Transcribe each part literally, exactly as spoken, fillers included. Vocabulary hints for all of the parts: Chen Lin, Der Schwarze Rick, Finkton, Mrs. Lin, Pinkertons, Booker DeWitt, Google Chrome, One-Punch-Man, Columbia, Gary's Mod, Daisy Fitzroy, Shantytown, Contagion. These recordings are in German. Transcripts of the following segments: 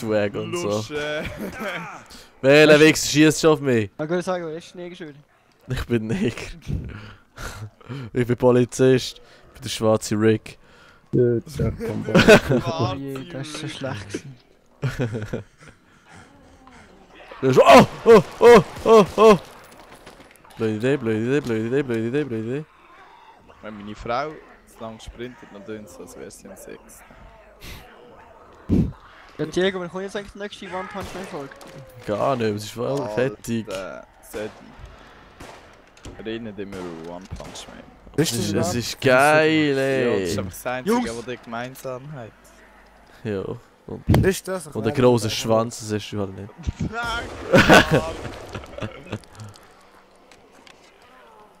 Swag und so. Welcher Weg schießt schon auf mich? Ich würde sagen, du bist Negerschüler. Ich bin Neger. Ich bin Polizist. Ich bin der Schwarze Rick. Der Schwarze Rick. Das ist so schlecht. Oh! Oh! Oh! Oh! Oh! Blöde Idee, blöde Idee, blöde Idee, blöde Idee, blöde Idee. Wenn meine Frau so lange sprintet, dann tun sie, als wäre sie am sechsten. Ja, Diego, wann kommt jetzt eigentlich die nächste One-Punch-Man-Folge? Gar nicht, es ist voll fertig. Alter, Sedi. Reden immer über One-Punch-Man. Das ist, das ist geil, ey. Das ist aber das Einzige, was die Gemeinsamkeit hat. Ja. Und, ist das und der große Schwanz, das ist halt nicht. Danke!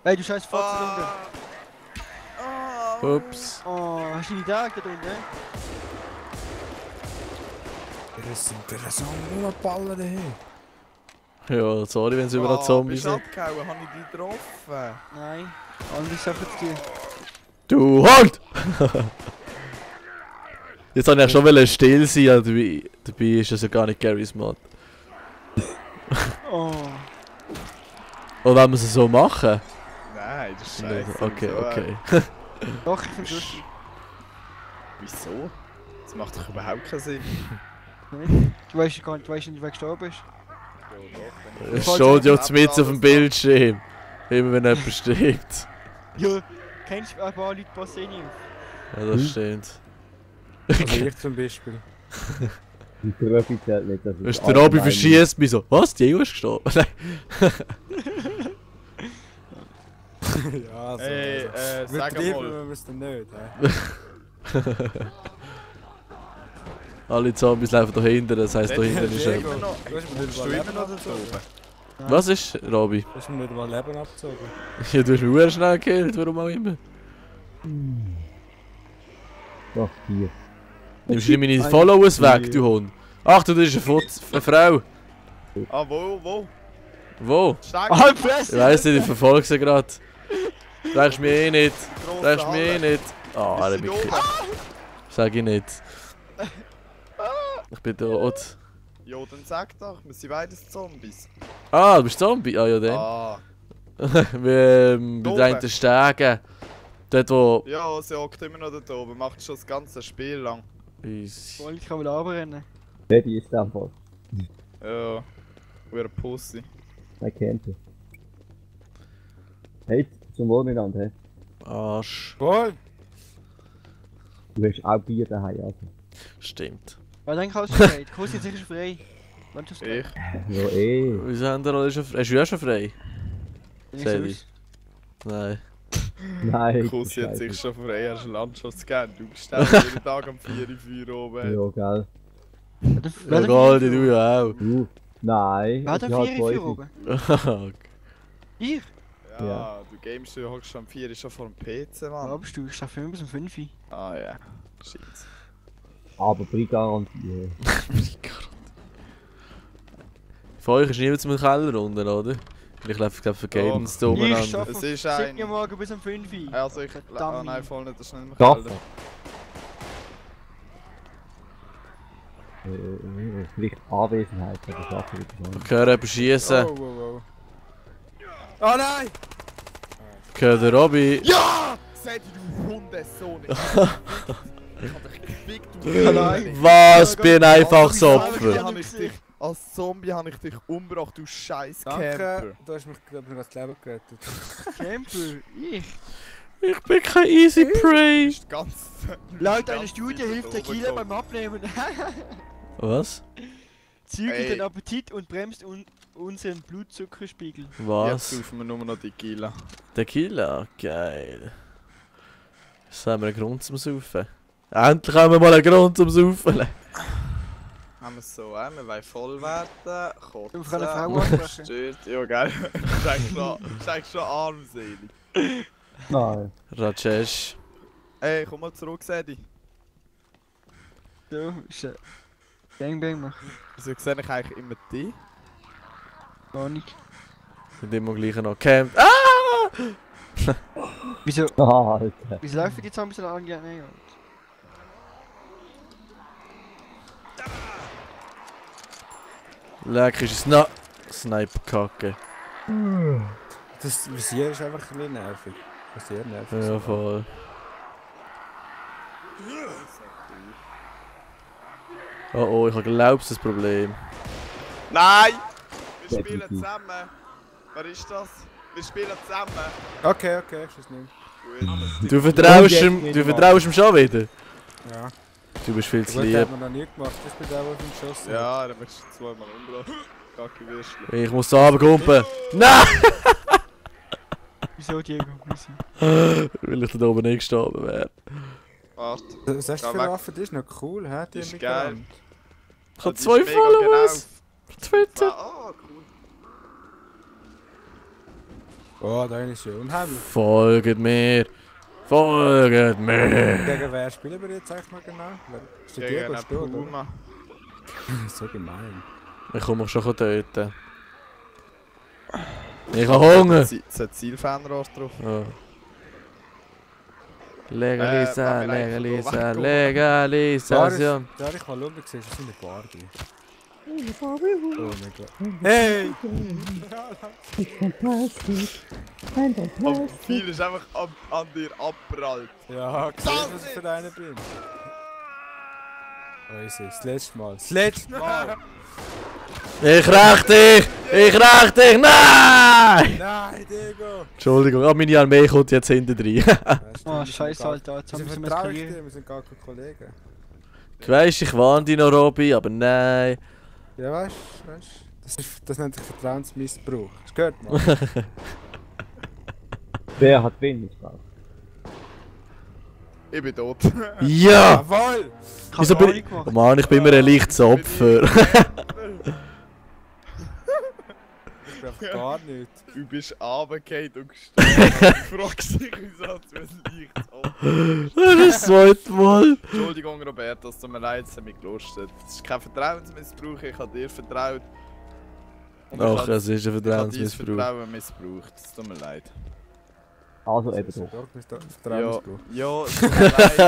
Ey, du scheiß Fotze runter! Oh. Ups! Oh, hast du die Tag da drin, ne? Das sind der Zombie Baller hier. Ja, sorry, wenn es überall oh, Zombies sind. Ich habe die getroffen. Nein, anders auf jetzt dir. Du halt! Jetzt wollte ich ja schon still sein, dabei, dabei ist das ja gar nicht Gary's Mod. Oh. Und wenn wir es so machen? Nein, das ist scheiße. Okay, okay. Doch, ich finde es. Wieso? Das macht doch überhaupt keinen Sinn. Nein. Du weißt ja gar nicht, du weißt nicht, wie du gestorben bist. Es steht ja mit auf dem Bildschirm. Immer wenn jemand stirbt. Ja, kennst du ein paar Leute passieren? Ja, das hm? stimmt. Also ich zum Beispiel. Die Profi zählt nicht, dass ich... Der Robby verschießt mich so, was? Diego ist gestorben? Nein. Ja, also... Ey, äh, sag mal. Wir müssen nicht, hä? Alle Zombies laufen da hinten, das heisst da hinten ist er. Bist du immer noch abgezogen? Was ist, Robby? Du hast mir nicht mal Leben abgezogen. Ja, du hast mich sehr schnell gekillt, warum auch immer. Doch, hier. Nimmst du meine Followers weg, du Hund? Ach, du bist eine, eine Frau. Ah, wo, wo? Wo? Ah, ich weiss nicht, ich verfolge sie gerade. Denkst du mich eh nicht? Denkst du mich eh nicht? Ah, oh, er hat mich gekillt. Sag ich nicht. Ich bin tot. Ja, dann sag doch, wir sind beides Zombies. Ah, du bist Zombie? Ah, ja, dann. Ah. Wir ähm, bedenken Stegen. Dort, wo... Ja, sie hockt immer noch dort oben, macht schon das ganze Spiel lang. Easy. Ich kann wohl runterrennen. Der die ist am Fall. Ja, wie ein Pussy. Er kennt sie. Hey, zum Wohl miteinander, hä? Arsch. Wohl! Du hast auch Bier daheim, also. Stimmt. Ja, dann kannst du frei. Die Kurse sind sicher frei. Wann du es gleich? Ja, eh. Wieso haben wir alle schon frei? Hast du ja schon frei? Sedi. Nein. Nein, Kuss hat sich schon frei, er ist ein Landschaftsgärtner. Du bist jeden Tag am vier Uhr oben. Ja, gell. Ja, Goldi, du ja auch. Du? Nein. Wer hat am vier Uhr oben? Ich? Ja, ja, du gamest du hockst am vier Uhr schon vor dem P C, Mann. Glaubst du, ich schaffe immer bis um fünf Uhr. Ah ja, shit. Aber Brigarantie. Brigarantie. Von euch ist niemand zum Keller runter, oder? Ich laufe gerade vergebens da oben an. Ich schaffe es ist ein... morgen bis um fünf Uhr. Also ich... Oh nein, voll nicht, das ist nicht mehr kälter. Vielleicht Anwesenheit, aber ich schaffe es nicht. Ich höre jemanden schiessen. Oh, oh, oh. Oh nein! Ich höre den Robby. Ja! Seid ihr du Hundesohn? Ich hab dich gefickt, du Nein! Was? Bin einfach so Opfer. Als Zombie habe ich dich umgebracht, du scheiß Camper. Danke, du hast mich gerade das Leben gerettet. Camper? Ich? Ich bin kein Easy Prey! Laut einer Studie hilft der Killer beim Abnehmen. Was? Zügelt den Appetit und bremst un unseren Blutzuckerspiegel. Was? Jetzt rufen wir nur noch die Killer. Der Killer? Geil. Jetzt haben wir einen Grund zum Saufen. Endlich haben wir mal einen Grund zum Saufen. Haben wir es so, äh? wir wollen voll werden, kotzen, verstört, ja geil, sag schon armselig. Nein. Rajesh. Ey, komm mal zurück, Sedi. Du, ist ein Gangbang machen. Wieso sehe ich eigentlich immer dich? Gar nicht. Sind immer gleich noch gecampt. Ah! Wieso? Oh, Alter. Wieso laufen die Zombies so lange? Leck ist es noch. Snipe-Kacke. Das Visier ist einfach ein bisschen nervig. Sehr nervig. Ja, voll. Oh oh, ich habe glaubst das Problem. Nein! Wir spielen zusammen. Wer ist das? Wir spielen zusammen. Okay, okay, ich weiß nicht. Du vertraust ihm, du vertraust ihm schon wieder? Ja. Du bist viel zu lieb. Das hat man noch nie gemacht, das bin der, der auf ihn geschossen hat. Ja, dann wirst du zweimal umgelaufen. Kacke Würstchen. Ich muss da runterkumpen. Nein! Wieso Diego? Weil ich da oben nicht gestorben wäre. Warte. Das hast du für Waffen, das ist noch cool, hä? Die ist geil. Ich hab zwei Followers. Twitter. Ah, cool. Oh, da ist schön unheimlich. Folgt mir. Folgt mir. Gegen wer spielen wir jetzt eigentlich mal genau? Ist der Diego gestorben? So gemein. Ich komme schon töten. Ich habe Hunger! Es hat Zielfernrohr drauf. Ja. Legalisa, äh, legalisa, legalisation. Da habe ich mal Lumpen gesehen, das sind eine Garde. Oh mein Gott. Hey! Aber viel ist einfach an, an dir abprallt. Ja, gesehen, was ich für einen bin. Oh, ich sehe, das letzte Mal. Das letzte Mal! Ich räch dich! Ich räch dich! Nein! Nein, Diego! Entschuldigung, aber meine Armee kommt jetzt hinten rein. Oh, scheiße, Alter, jetzt haben wir uns vertraut. Wir sind gar keine Kollegen. Du weißt, ich warne dich noch, Robby, aber nein. Ja, weißt du, weißt du? Das, das nennt sich Vertrauensmissbrauch. Das gehört mal. Wer hat wen missbraucht? Ich bin tot. Ja! Jawohl! Wieso bin ich... Oh Mann, ich bin immer ein leichtes Opfer. Ich bin einfach gar nicht. Du bist runtergefallen und gestorben. Du fragst dich, wieso du ein leichtes Opfer bist. Das ist das zweite Mal. Entschuldigung, Robert, dass du mir leid, dass du mich gelöscht hast. Das ist kein Vertrauensmissbrauch, ich habe dir vertraut. Doch, es ist ein Vertrauensmissbrauch. Ich habe dein Vertrauen missbraucht, das tut mir leid. Also eben so. Ja, es tut mir leid.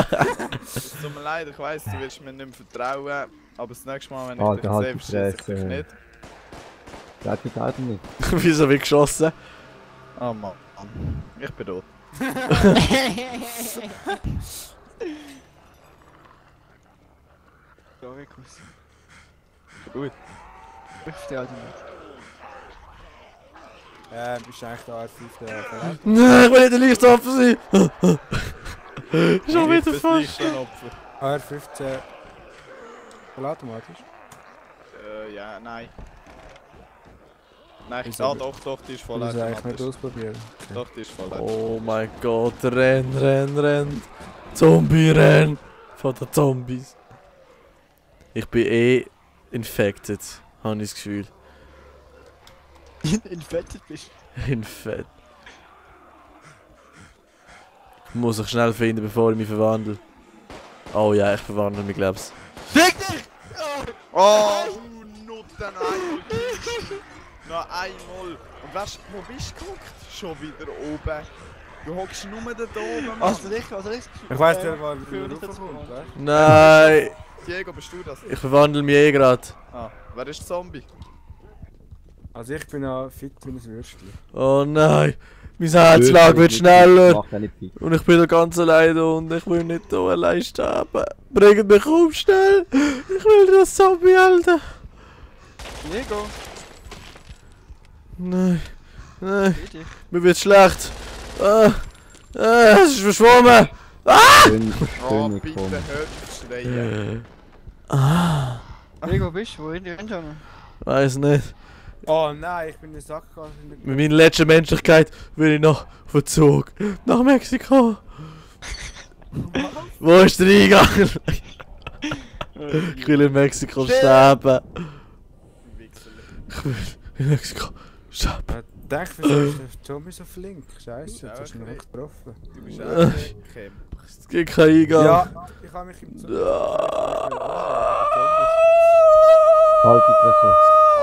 Es tut mir leid, ich weiss, du wirst mir nicht mehr vertrauen. Aber das nächste Mal, wenn ich dich sehe, verschieße ich dich nicht. Der hat mich halt nicht. Wieso wie geschossen? Oh Mann. Ich bin tot. Sorry, Kuss. Gut. Ich verstehe halt nicht. Ja, du bist eigentlich da R fünf. Nein, ich will nicht der Lichtopfer sein! Schon wieder fast! R fünfzehn. Vollautomatisch? Äh, ja, nein. Nein, ich sag doch, doch, die ist vollautomatisch. Ich muss eigentlich nicht ausprobieren. Doch, die ist vollautomatisch. Oh mein Gott, renn, renn, renn! Zombie, renn! Von den Zombies! Ich bin eh infected, habe ich das Gefühl. Infettet bist du. Infett. Ich muss ich schnell finden, bevor ich mich verwandle. Oh ja, ich verwandle mich, glaub's. Fick dich! Oh, oh Nutten, einmal. Noch einmal. Und weißt du, wo bist du geguckt? Schon wieder oben. Du hockst nur da oben, Mann. Also nicht, also nicht. Ich weiss nicht, wo du raufkommst, ne? Nein! Diego, bist du das? Ich verwandle mich eh gerade. Ah, wer ist der Zombie? Also ich bin auch fit wie ein Würstchen. Oh nein! Mein Herzschlag wird schneller! Und ich bin da ganz alleine und ich will nicht hier allein sterben. Bringt mich um, schnell! Ich will das Zombie halten! Diego! Nein! Nein! Mir wird schlecht! Ah! Ah! Es ist verschwommen! Ah! Oh, bitte hört schreien! Ah! Diego, bist du? Wo in die Renntanne? Weiß nicht. Oh nein, ich bin in den Sack gegangen. Mit meiner letzten Menschlichkeit will ich noch Verzug nach Mexiko. Wo ist der Eingang? Ich will in Mexiko sterben. Ich will in Mexiko sterben. Ich dachte, wieso ist der Zombie so flink? Scheiße, jetzt hast du ihn noch getroffen. Du bist auch nicht gekämpft. Es gibt keinen Eingang. Ja, ich habe mich im Zombie. Halt die Presse.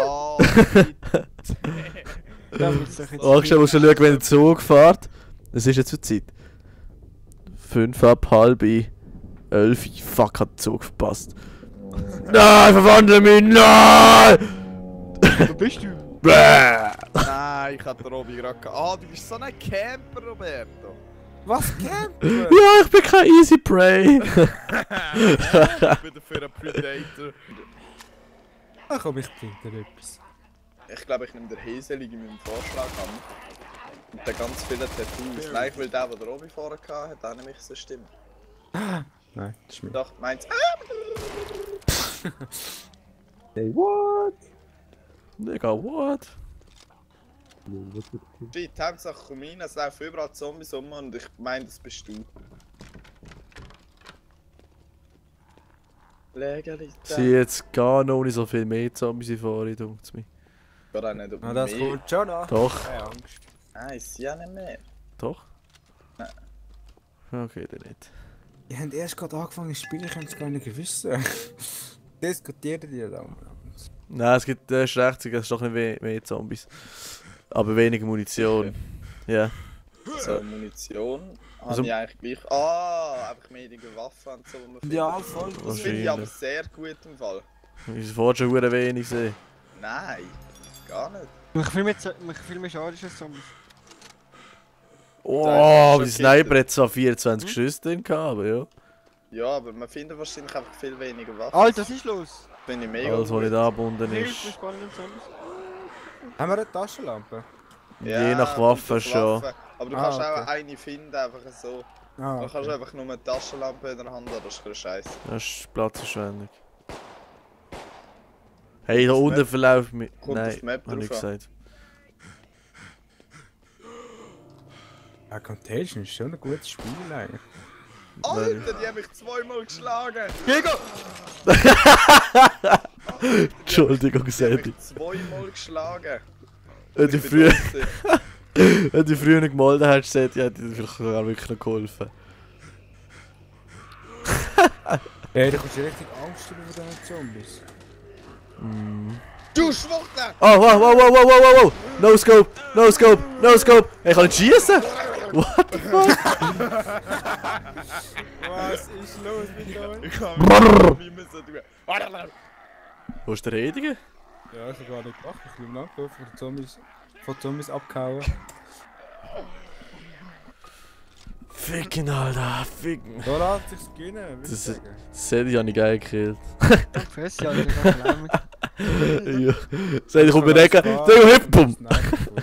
Oh, ich muss schon schauen, wenn der Zug fährt. Es ist jetzt zur Zeit. Fünf ab halb elf. Fuck, hat den Zug verpasst. Nein, verwandle mich! Nein! Wo bist du? Nein, ich hab den Robi gerade gehabt. Ah, du bist so ein Camper, Roberto. Was, Camper? Ja, ich bin kein Easy Prey. Ich bin dafür ein Predator. Ach komm, ich krieg dir etwas. Ich glaube, ich nehme den Heselig in meinem Vorschlag an. Und dann ganz viele Tattoos. Nein, ich will den, der Robi vorher hatte, hat auch nämlich so eine Stimme. Nein, das ist mir. Doch, meins. Hey, what? Digga, what? Die Hauptsache komm rein, es laufen überall Zombies um und ich meine, das bist du. Legalität. Sie jetzt gar noch nicht so viel mehr Zombies fahren, dunkt's mich. Ich kann auch nicht um mehr. Das kommt schon noch. Doch. Keine Angst. Nein, ich sehe ja nicht mehr. Doch? Nein. Okay, dann nicht. Ihr habt erst gerade angefangen zu spielen, ich habe es gar nicht gewusst. Diskutiert ihr dann? Nein, es gibt äh, recht, es ist doch nicht mehr, mehr Zombies. Aber weniger Munition. Ja. Okay. Yeah. So, Munition habe also, ich eigentlich gleich. Ah, einfach weniger Waffen und so. Man ja, voll. Das finde ich aber sehr gut im Fall. Ich wollte schon sehr wenig sehen. Nein, gar nicht. Mich viel mehr, viel mehr schade ist als Zombies. Oh, aber die Sniper hat so vierundzwanzig hm? Schüsse drin gehabt, aber ja. Ja, aber man findet wahrscheinlich einfach viel weniger Waffen. Alter, was ist los? Bin ich mega. Alles, was nicht angebunden ist. Haben wir eine Taschenlampe? Ja, je nach Waffe schon. Aber du ah, kannst okay. auch eine finden, einfach so. Ah, okay. Du kannst einfach nur eine Taschenlampe in der Hand haben, das ist für Scheiße. Das ist Platzverschwendung. Hey, da unten verläuft mich. Nein, hab ich gesagt. Ja, Contagion ist schon ein gutes Spiel eigentlich. Alter, die haben mich zweimal geschlagen! Gego! Entschuldigung, Sandy. Die haben mich zweimal geschlagen. Wenn du früher... Wenn du früher nicht gemolden hast, Sandy, hätte dir vielleicht sogar wirklich noch geholfen. Ey, da kommst du richtig Angst über diesen Zombies. Mm. Du Schwuchtel! Oh, wow, wow, wow, wow, wow, wow! No scope, no scope, no scope! Ey, kann ich schießen? What the fuck? Was ist los mit euch? Ich kann mich nicht so tun. Wo ist der Rediger? Ja, ich hab gar nicht gemacht. Ich bin im Nachlauf von Zombies, von Zombies abgehauen. Ficken, Alter, ficken. Da lässt sich's gewinnen, will ich sagen. Das hätte ich ja nicht geil gekillt. Ich fresse ja nicht, ich kann ja. Sag ich, komm mir nicht. Sag ich, hüpfum!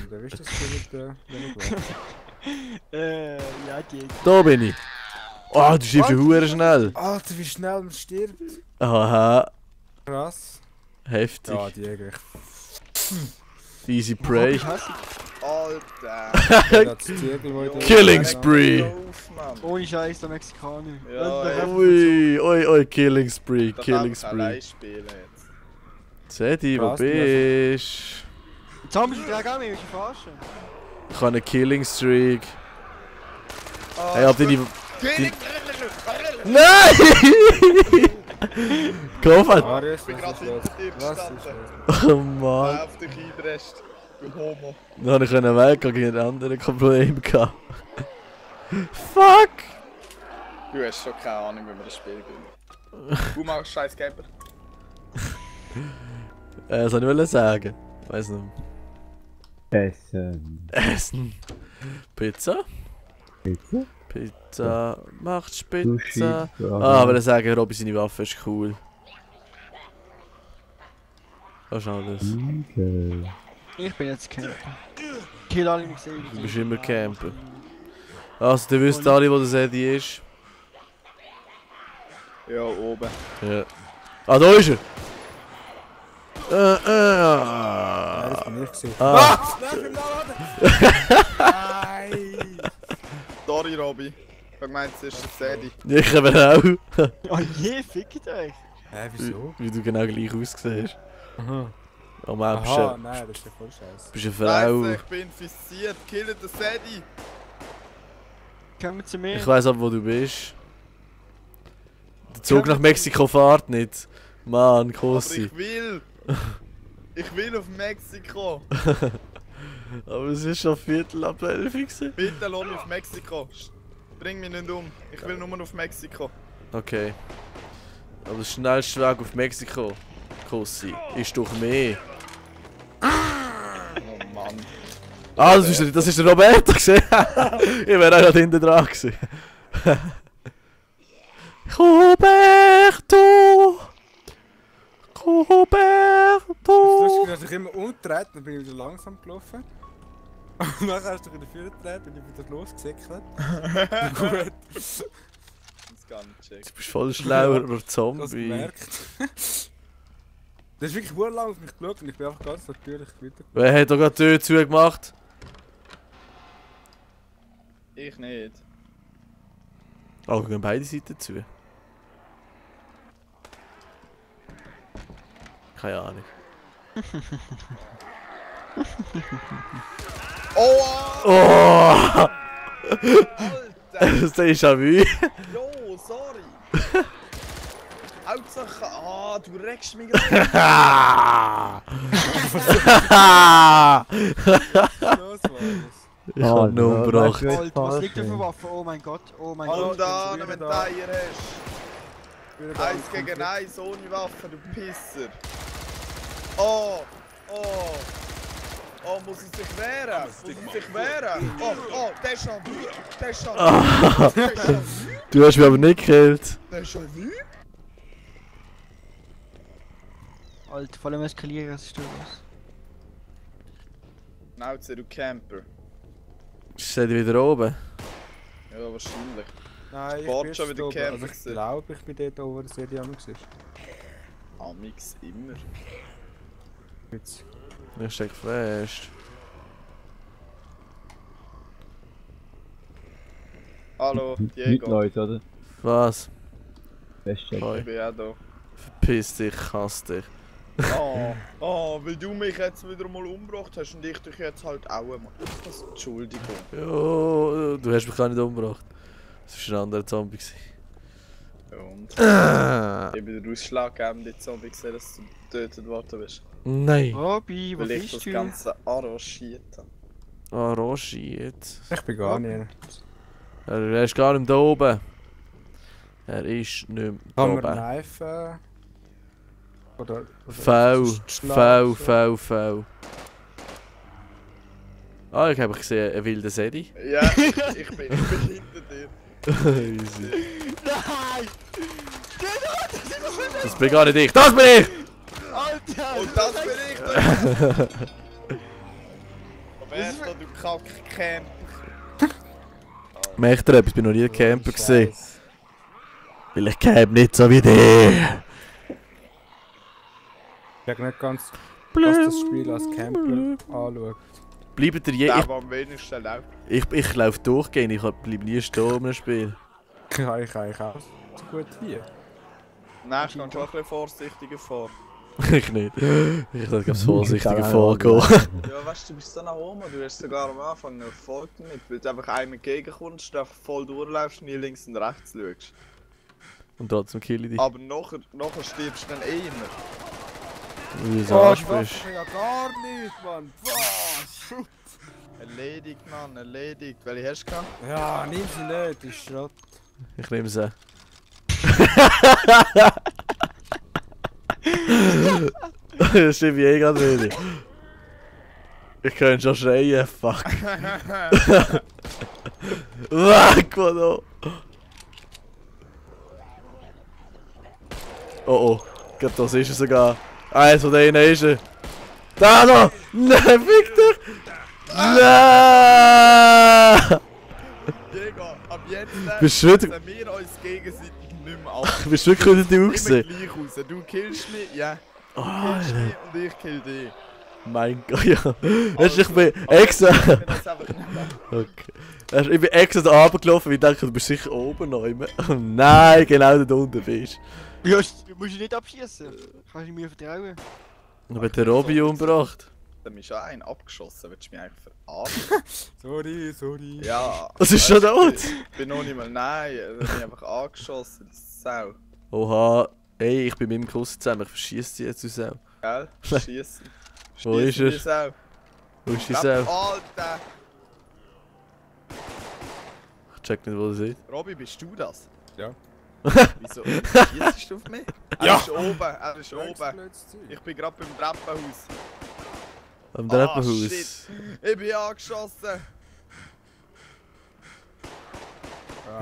Wer ist das für Äh, ja, geht. Da bin ich. Oh, du schiebst ja huere schnell. Alter, wie schnell man stirbt. Aha. Krass. Heftig. Ja, Diego. Easy Prey. Alter. Killing Spree. Ohne Scheiß, der Mexikaner. Ui, ui, ui, Killing Spree, Killing Spree. Sedi, wo bist du? Zombies tragen auch mich, willst du verarschen? Ich habe einen Killing Streak. Oh, hey, hab deine. Die... Nein! Koffer! Marius, ich bin gerade hinter dir gestanden. Oh Mann. Auf dich einpresst. Du Homo. Dann habe ich einen Weg gegen einen anderen Problem gehabt. Fuck! Du hast schon keine Ahnung, wie wir das Spiel gewinnen. Du machst scheiß Camper. Äh, was soll ich sagen? Weiß nicht. Essen. Essen. Pizza? Pizza? Pizza. Macht Spitze. Ah, aber ich sage, Robby, seine Waffe ist cool. Was ist alles? Okay. Ich bin jetzt Camper. Kill alle, die mich sehen. Du bist immer Camper. Also, du wisst alle, wo der Sedi ist. Ja, oben. Ja. Ah, da ist er! Äh, äh, ah, das bin ich gesehen. Ah! Nein! Sorry, Robby. Ich hab gemeint, es ist ein Sedi. Ich aber auch. Oh je, fickt euch! Hä, wieso? Wie du genau gleich aussiehst. Aha. Oh Mann, bist du... nein, das ist ja voll scheiße. Bist du eine Frau? Scheiße, ich bin infiziert. Kill den Sedi! Komm zu mir. Ich weiss aber, wo du bist. Der Zug nach Mexiko fährt nicht. Mann, Kossi. Aber ich will! Ich will auf Mexiko! Aber es ist schon Viertel ab elf. Bitte lass mich auf Mexiko! Bring mich nicht um! Ich will nur auf Mexiko! Okay. Aber der schnellste Weg auf Mexiko, Kossi, ist durch mich. Ah, das ist, das ist der Roberto gesehen. Ich wäre auch gerade hinten dran gewesen. Roberto! Roberto! Das ist lustig, du hast dich immer umgedreht, dann bin ich wieder langsam gelaufen. Und dann hast du dich wieder vorne gedreht und ich wieder losgesickert. Gut. Das gar nicht checken. Du bist voll schlauer über Zombie. Das gemerkt. Das ist wirklich sehr lang auf mich geschaut und ich bin einfach ganz natürlich weitergegangen. Wer hat da gerade die Tür zugemacht? Ich nicht. Oh, wir gehen beide Seiten zu. Keine Ahnung. Oh! Oh! Alter! Das ist ja wie. Jo, sorry! Hauptsache, ah, du regst mich gerade. Los, ich hab oh, nur umgebracht. Was liegt da für Waffen? Oh mein Gott, oh mein Gott. Und da, wenn du Eier hast. Eins gegen eins, ohne Waffen, du Pisser. Oh, oh. Oh, muss ich sich wehren? Muss ich sich wehren? Oh, oh, der ist schon wütend. Der ist schon wütend. Du hast mich aber nicht gekillt. Der ist schon wütend. Alter, vor allem eskalieren, was ist da los? Schnauze, du Camper. Steht wieder oben? Ja, wahrscheinlich. Nein, ich bin schon wieder oben. Camper. Also ich glaube, ich bin dort oben, das werde ich Amix ist. Amix immer. Jetzt. Ich steck fest. Hallo, Diego. Nicht Leute, oder? Was? Feststecken. Oh, ich bin auch da. Verpiss dich, ich hasse dich. Oh, oh, weil du mich jetzt wieder mal umgebracht hast und ich dich jetzt halt auch mal. Das ist Entschuldigung. Jo, du hast mich gar nicht umgebracht. Das war ein anderer Zombie. Ja, und? Ah. Ich bin der ausschlaggebende Zombie gesehen, dass du getötet worden bist. Nein. Bobby, was ist das? Ich das ganze arrangiert. Arrangiert? Ich bin gar nicht. Er ist gar nicht da oben. Er ist nicht mehr da oben. Kann man knifen? Oder, oder V, V, V, V. Ah, ich habe gesehen, ein wilder Sedi. Ja, ich bin hinter dir. Easy. Nein! Das bin gar nicht ich. Das bin ich! Alter! Und das bin ich! Roberto, du Kack-Camper. Merkt ihr etwas? Ich bin noch nie ein Camper gesehen. Weil ich camp nicht so wie dir. Ich sag nicht ganz, dass das Spiel als Camper anschaut. Bleibt ihr je... Der, ich, am wenigsten läuft. Ich, ich, ich laufe durchgehend, ich bleibe nie stehen im Spiel. Ja, ich kann, ich kann. So gut hier. Nein, ich kann schon ein bisschen vorsichtiger vor. Ich nicht. Ich kann vorsichtiger vorgehen. Ja, weißt du, du bist da nach oben. Du hast sogar am Anfang Erfolg damit, weil du einfach einem entgegenkommst, du einfach voll durchläufst und nie links und rechts schaust. Und trotzdem kill ich dich. Aber nachher, nachher stirbst du dann eh immer. Wie so oh, bist. Das ja gar nicht, Mann. Boah, erledigt, Mann, erledigt. Welche hast du gehabt? Ja, nimm sie nicht, ist Schrott. Ich nehme sie. Das stimmt eh gerade wieder. Ich könnte schon schreien, fuck. Wack, Mann, oh. Oh oh, ich glaube, das ist es sogar. Eins von denen ist er. Da noch! Nein, fick dich! Nein! Diego, ab jetzt setzen wir uns gegenseitig nicht mehr ab. Du bist wirklich nicht du gesehen. Du killst mich, ja. Du killst mich und ich kill dich. Mein Gott, ja. Ich bin extra... Okay. Ich bin extra da runtergelaufen, weil ich dachte, du bist sicher oben noch immer. Nein, genau da unten bist. Ja, du musst ihn nicht abschießen. Kannst du mir vertrauen? Ich habe den Robby umgebracht. Dann ist auch einen abgeschossen. Willst du mich eigentlich verarschen? Sorry, sorry. Ja. Das ist schon tot. Ich bin noch nicht mal. Nein, ich bin einfach angeschossen. Sau. Oha. Ey, ich bin mit meinem Kuss zusammen. Ich verschieße sie jetzt aus Sau. Gell? Verschießen. Wo ist er? Sau. Wo ist die Sau? Alter! Ich check nicht, wo sie ist. Robby, bist du das? Ja. Wieso? Schießt du auf mich? Er ja. ist oben, er ist oben. Ich bin gerade beim Treppenhaus. Am Treppenhaus. Shit. Ich bin angeschossen.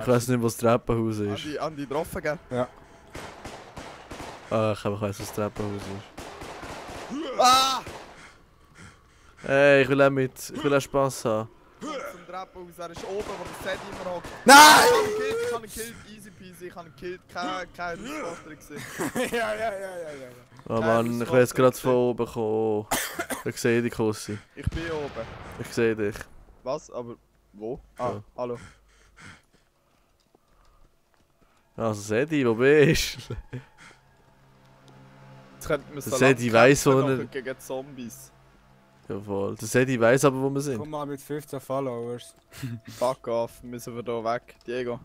Ich weiß nicht, was das Treppenhaus ist. Haben die, haben die getroffen, gell? Ja. Ah, ich habe weiss, was das Treppenhaus ist. Ah! Ey, ich will auch mit. Ich will auch Spass haben. Zum Treppenhaus, er ist oben, wo der Sedi immer hockt. Nein! Ich habe ihn gekillt, easy peasy. Ich habe ihn gekillt, keine, keine Spotter gesehen. Ja, ja, ja, ja, ja. Oh Mann, ich will jetzt gerade von oben kommen. Ich sehe dich, Kossi. Ich bin oben. Ich sehe dich. Was? Aber wo? Ah, ja. Hallo. Also Sedi, wo bist du? Jetzt könnten wir Sedi weiss, wo wir gegen Zombies. Jawohl, der Sedi weiss aber, wo wir sind. Komm mal mit fünfzehn Followers. Fuck off, müssen wir da weg. Diego.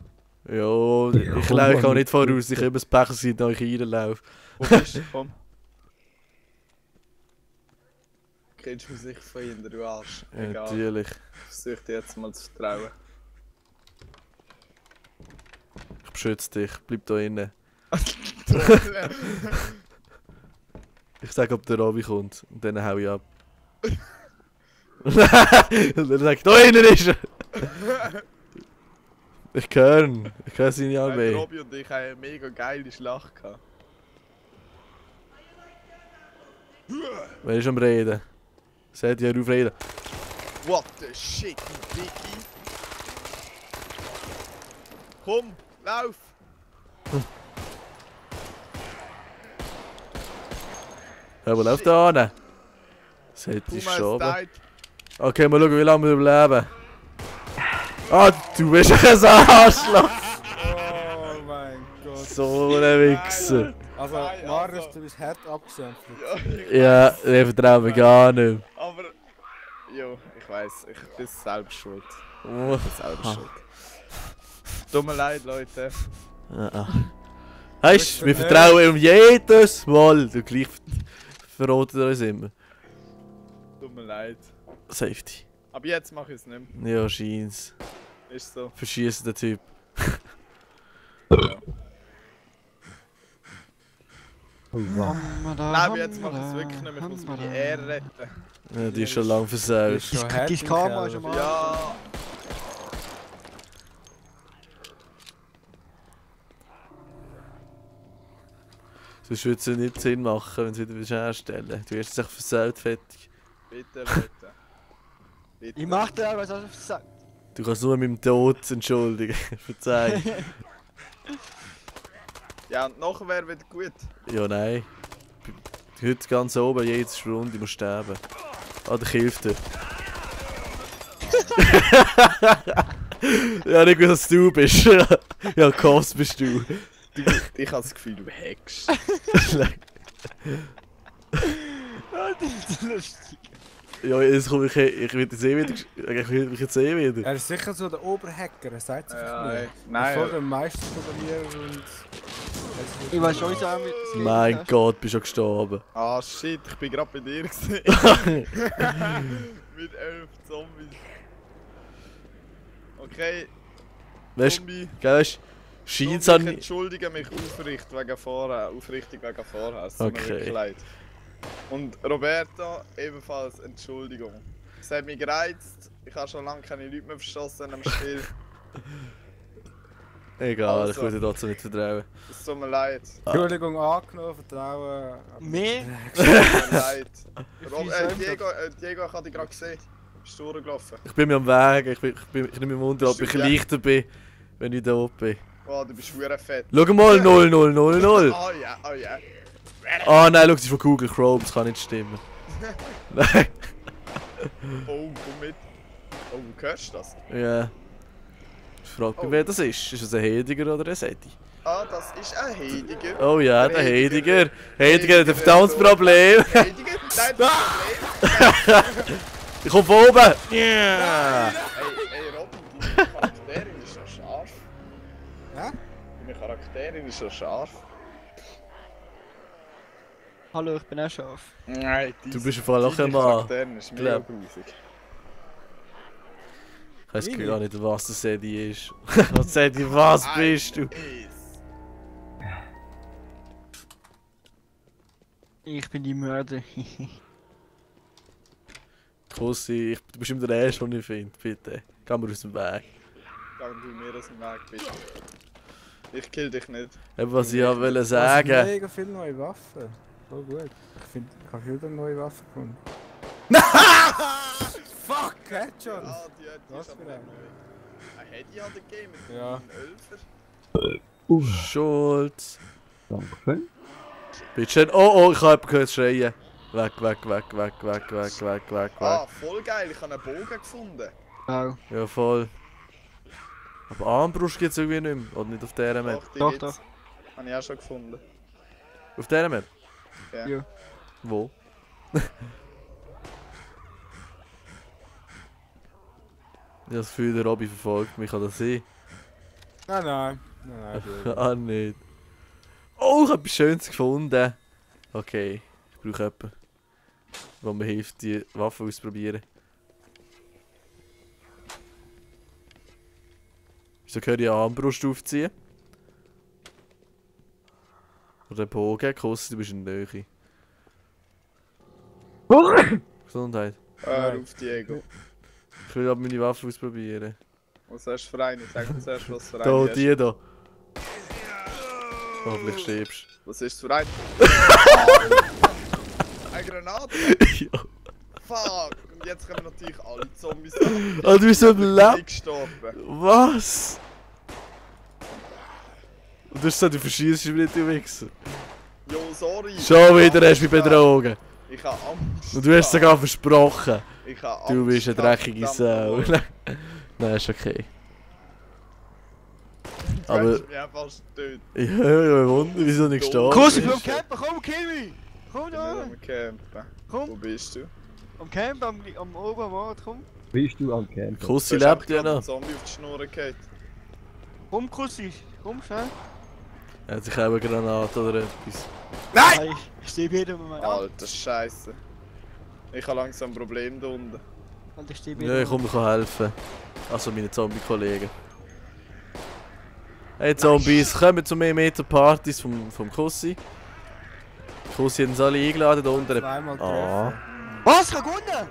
Jo, ja, ich laufe auch nicht voraus, ich habe das Pech, dass ich reinlaufe. Wo bist du? Komm. Kennst du mich sicher von hinten, du Arsch. Egal. Ja, natürlich. Ich versuche dir jetzt mal zu vertrauen. Ich beschütze dich, bleib da innen. Ich sag, ob der Robi kommt und dann hau ich ab. Und er sagt, da innen ist er! Ich höre ihn, ich höre seine Armee. Robi und ich haben eine mega geile Schlacht gehabt. Wer ist am Reden? Seht ihr auf Reden? What the shit, du Dicki! Komm, lauf! Aber lauf da hin! Seht ihr schon? Okay, mal schauen, wie lange wir überleben. Ah, du bist ein Arschloch! Oh mein Gott! So ein Wichser! Also, Marius, du bist hart abgesämpft. Ja, ich vertraue mir gar nicht. Aber, jo, ich weiss, ich bin selbst schuld. Ich bin selbst schuld. Tut mir leid, Leute. Heißt, wir vertrauen um jedes Mal. Du gleich verrotet uns immer. Tut mir leid. Safety. Aber jetzt mach ich es nicht mehr. Ja, scheint's. Ist so. Verschießen den Typ. Ja. Nein, jetzt mach ich es wirklich nicht mehr. Ich muss meine Ehre retten. Ja, die ist schon lang versaut. Die Kamera ist am Arsch. Ja. Sonst würde es ja nicht Sinn machen, wenn du es wieder herstellen. Du wirst dich versaut, fertig. Bitte, bitte. Bitte. Ich mach dir aber, was hast du versagt? Du kannst nur mit dem Tod entschuldigen. Verzeih. Ja, und nachher wäre wieder gut. Ja, nein. Heute ganz oben, jede Stunde muss sterben. Ah, der hilft dir. Ja, nicht gut, dass du bist. Ja, Kos bist du. Du, ich habe das Gefühl, du hackst. Ah, das ist lustig. Ja, jetzt komme ich, ich will jetzt eh wieder, ich will mich jetzt eh wieder. Er ist sicher so der Oberhacker, er sagt es einfach nicht. Nein. Vor dem Meister programmieren und... Ich weiß schon, auch mit... Mein Gott, bist du schon gestorben. Ah shit, ich bin gerade bei dir gesehen. Mit elf Zombies. Okay. Zombie. Weißt du, ich entschuldige mich aufrichtig wegen Vorhaben. Aufrichtig wegen Vorhaben, es tut mir wirklich leid. Und Roberta, ebenfalls Entschuldigung. Es hat mich gereizt, ich habe schon lange keine Leute mehr verschossen am Spiel. Egal, also, ich würde dazu nicht vertrauen. Es tut mir leid. Ah. Entschuldigung angenommen, vertrauen. Mir? Es tut mir leid. Rob, äh, Diego, äh, Diego, ich habe dich gerade gesehen. Bist du durchgelaufen? Ich bin mir am Weg, ich, bin, ich, bin, ich nehme mich wunder, ob ich ja leichter bin, wenn ich da oben bin. Oh, du bist schwer fett. Schau mal, null null null null. Oh ja, oh ja. Ah oh, nein, schau, das ist von Google Chrome, das kann nicht stimmen. Nein. Oh, komm mit. Oh, du hörst das? Ja. Yeah. Ich frage mich, oh, wer das ist. Ist das ein Hediger oder ein Sedi? Ah, das ist ein Hediger. Oh ja, der Hediger. Hediger hat ein verdammtes Problem. Hediger? Nein, das ist ein Problem. Ich komme von oben. Yeah. Nein, ey, ey, Robin, deine Charakterin ist schon scharf. Hä? Deine Charakterin ist schon scharf. Hallo, ich bin auch scharf. Nein, du bist vor allem auch ein Mann. Ich weiß gar nicht, was der Sedi ist. Was Sedi, was bist du? Ich bin die Mörder. Pussy, ich bin bestimmt der Erste, den ich finde. Bitte, geh mir aus dem Weg. Geh du mir aus dem Weg, bitte. Ich kill dich nicht. Eben, was ich auch wollte sagen. Es gibt mega viele neue Waffen. Voll gut. Ich finde, ich habe viele neue Waffen gefunden. Fuck, Headshot! Ja, die, die was ist aber nicht neu. Ein Heady hat er gegeben mit ja. Einem Ölfer. Schulz. Dankeschön. Bitte schön. Oh, oh, ich habe jemanden gehört schreien. Weg, weg, weg, weg, weg, weg, weg, weg. Ah, voll geil, ich habe einen Bogen gefunden. Oh. Ja, voll. Aber Armbrust gibt es irgendwie nicht mehr, oder nicht auf dieser Map? Doch, doch. doch. Habe ich auch schon gefunden. Auf dieser Map? Ja. ja. Wo? Ich habe das Gefühl, der Robby verfolgt mich, kann das sein? Nein, nein. Nein, nein. Ah, nicht. Oh, ich habe etwas Schönes gefunden. Okay, ich brauche jemanden, der mir hilft, die Waffe auszuprobieren. Wieso kann ich eine Armbrust aufziehen? Oder einen Bogen? Kostet, du bist in der Nähe. Gesundheit. Hör auf, Diego. Ich will aber meine Waffe ausprobieren. Was hast du für eine? Sag uns erst, was für eine ist. Da, die da. Hoffentlich stirbst. Was ist das für eine? Eine Granate? Ja. Fuck! Und jetzt kommen natürlich alle Zombies an. Ah, du bist so belebt! Was? Und du hast gesagt, du verschießt mich nicht, du Wichser. Jo, sorry! Schon wieder hast du mich betrogen! Ich hab Angst! Und du hast es sogar versprochen! Ich hab Angst! Du bist eine dreckige Sau! Nein, ist okay. Du hast mich einfach fast getötet. Ich höre mich wunder, wieso nicht gestorben bist. Kuss, ich will campen! Komm, Kimi! Komm da! Komm! Wo bist du? Am Camp, am, am oben, am Ort, komm. Bist du am Camp? Kussi lebt ja noch. Ein Zombie auf die Schnur geht. Komm Kussi, komm schnell. Er hat sich auch eine Granate oder etwas. Nein! Nein, ich stehe jedem Moment. Alter Scheiße. Ich habe langsam ein Problem da unten. Alter, ich stehe jedem Moment. Ja, komm, ich kann helfen. Also meine Zombie-Kollegen. Hey Zombies, kommen zu mir mit den Partys vom, vom Kussi. Kussi hat uns alle eingeladen da unten. Zweimal treffen. Ah. Was? Ich hab gewonnen!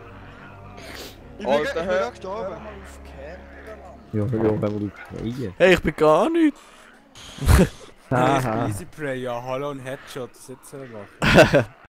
Ich bin gerade gestorben. Ja, hör mal auf, wenn wir schreien. Hey, ich bin gar nicht! Aha. Ich bin Easy Prey, ja, hallo und Headshot, das ist jetzt so.